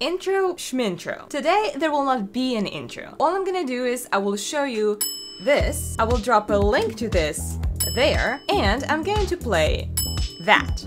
Intro schmintro. Today there will not be an intro. All I'm gonna do is I will show you this, I will drop a link to this there, and I'm going to play that.